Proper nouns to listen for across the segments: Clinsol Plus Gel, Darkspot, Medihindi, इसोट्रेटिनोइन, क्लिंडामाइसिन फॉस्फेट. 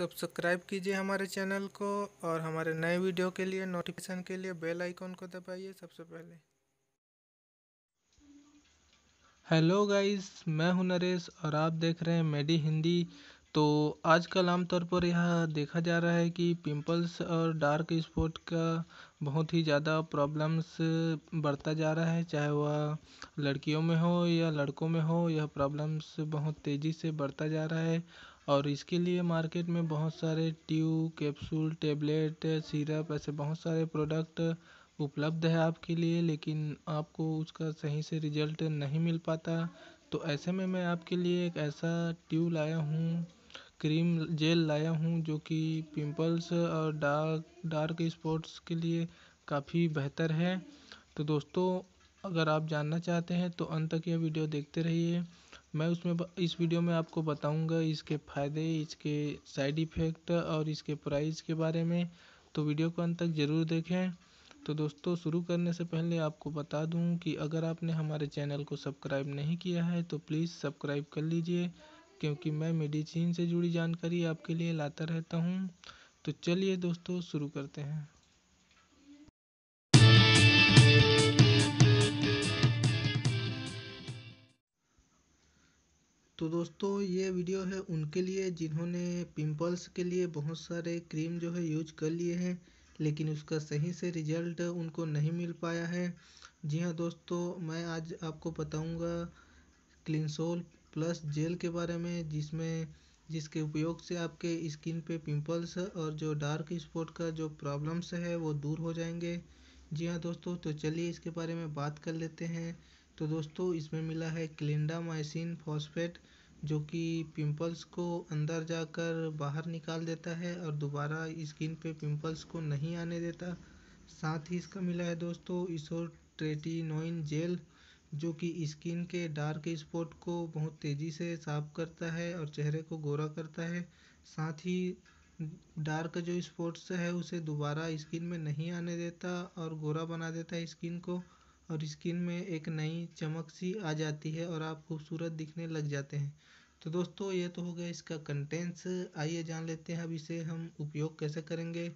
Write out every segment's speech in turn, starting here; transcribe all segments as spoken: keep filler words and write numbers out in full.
Subscribe कीजिए हमारे channel को और हमारे नए वीडियो के लिए नोटिफिकेशन के लिए बेल आइकॉन को दबाइए सबसे पहले। हेलो गाइस, मैं हूं नरेश और आप देख रहे हैं मेडी हिंदी। तो आजकल आमतौर पर यह देखा जा रहा है कि पिंपल्स और डार्क स्पॉट का बहुत ही ज़्यादा प्रॉब्लम्स बढ़ता जा रहा है, चाहे वह लड़कियों में हो या लड़कों में हो। यह प्रॉब्लम्स बहुत तेज़ी से बढ़ता जा रहा है और इसके लिए मार्केट में बहुत सारे ट्यूब, कैप्सूल, टेबलेट, सिरप, ऐसे बहुत सारे प्रोडक्ट उपलब्ध है आपके लिए, लेकिन आपको उसका सही से रिजल्ट नहीं मिल पाता। तो ऐसे में मैं आपके लिए एक ऐसा ट्यूब लाया हूँ, क्रीम जेल लाया हूँ, जो कि पिंपल्स और डार्क डार्क स्पॉट्स के लिए काफ़ी बेहतर है। तो दोस्तों, अगर आप जानना चाहते हैं तो अंत तक यह वीडियो देखते रहिए। मैं उसमें इस वीडियो में आपको बताऊंगा इसके फ़ायदे, इसके साइड इफ़ेक्ट और इसके प्राइस के बारे में। तो वीडियो को अंत तक ज़रूर देखें। तो दोस्तों, शुरू करने से पहले आपको बता दूं कि अगर आपने हमारे चैनल को सब्सक्राइब नहीं किया है तो प्लीज़ सब्सक्राइब कर लीजिए, क्योंकि मैं मेडिसिन से जुड़ी जानकारी आपके लिए लाता रहता हूं। तो चलिए दोस्तों, शुरू करते हैं। तो दोस्तों, ये वीडियो है उनके लिए जिन्होंने पिंपल्स के लिए बहुत सारे क्रीम जो है यूज कर लिए हैं, लेकिन उसका सही से रिजल्ट उनको नहीं मिल पाया है। जी हाँ दोस्तों, मैं आज आपको बताऊंगा क्लिनसोल प्लस जेल के बारे में, जिसमें जिसके उपयोग से आपके स्किन पे पिंपल्स और जो डार्क स्पॉट का जो प्रॉब्लम्स है वो दूर हो जाएंगे। जी हाँ दोस्तों, तो चलिए इसके बारे में बात कर लेते हैं। तो दोस्तों, इसमें मिला है क्लिंडामाइसिन फॉस्फेट, जो कि पिंपल्स को अंदर जाकर बाहर निकाल देता है और दोबारा स्किन पे पिंपल्स को नहीं आने देता। साथ ही इसका मिला है दोस्तों इसोट्रेटिनोइन जेल, जो कि स्किन के डार्क स्पॉट को बहुत तेज़ी से साफ करता है और चेहरे को गोरा करता है। साथ ही डार्क जो स्पॉट्स है उसे दोबारा स्किन में नहीं आने देता और गोरा बना देता है स्किन को, और स्किन में एक नई चमक सी आ जाती है और आप खूबसूरत दिखने लग जाते हैं। तो दोस्तों, ये तो हो गया इसका कंटेंट्स। आइए जान लेते हैं अब इसे हम उपयोग कैसे करेंगे।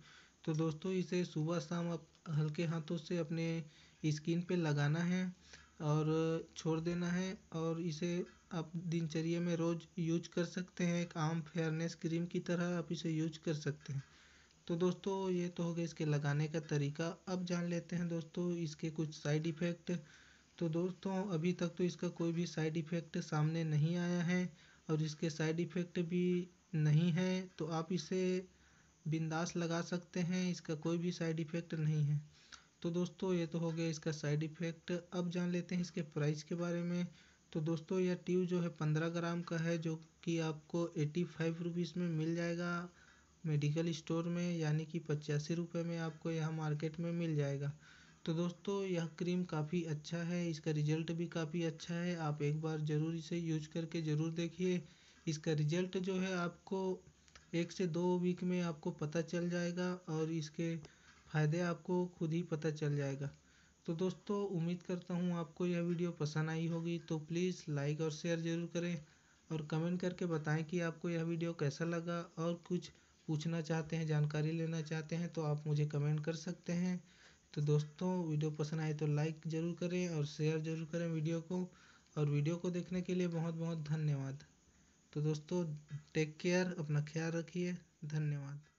तो दोस्तों, इसे सुबह शाम आप हल्के हाथों से अपने स्किन पे लगाना है और छोड़ देना है, और इसे आप दिनचर्या में रोज़ यूज कर सकते हैं। एक आम फेयरनेस क्रीम की तरह आप इसे यूज कर सकते हैं। तो दोस्तों, ये तो हो गया इसके लगाने का तरीका। अब जान लेते हैं दोस्तों इसके कुछ साइड इफ़ेक्ट। तो दोस्तों, अभी तक तो इसका कोई भी साइड इफ़ेक्ट सामने नहीं आया है और इसके साइड इफ़ेक्ट भी नहीं है, तो आप इसे बिंदास लगा सकते हैं, इसका कोई भी साइड इफ़ेक्ट नहीं है। तो दोस्तों, ये तो हो गया इसका साइड इफ़ेक्ट। अब जान लेते हैं इसके प्राइस के बारे में। तो दोस्तों, यह ट्यूब जो है पंद्रह ग्राम का है, जो कि आपको एटी फाइव रुपीज़ में मिल जाएगा मेडिकल स्टोर में, यानी कि पचासी रुपये में आपको यह मार्केट में मिल जाएगा। तो दोस्तों, यह क्रीम काफ़ी अच्छा है, इसका रिज़ल्ट भी काफ़ी अच्छा है। आप एक बार ज़रूर इसे यूज करके ज़रूर देखिए। इसका रिज़ल्ट जो है आपको एक से दो वीक में आपको पता चल जाएगा और इसके फ़ायदे आपको खुद ही पता चल जाएगा। तो दोस्तों, उम्मीद करता हूँ आपको यह वीडियो पसंद आई होगी। तो प्लीज़ लाइक और शेयर ज़रूर करें और कमेंट करके बताएँ कि आपको यह वीडियो कैसा लगा। और कुछ पूछना चाहते हैं, जानकारी लेना चाहते हैं तो आप मुझे कमेंट कर सकते हैं। तो दोस्तों, वीडियो पसंद आए तो लाइक ज़रूर करें और शेयर ज़रूर करें वीडियो को, और वीडियो को देखने के लिए बहुत बहुत धन्यवाद। तो दोस्तों, टेक केयर, अपना ख्याल रखिए, धन्यवाद।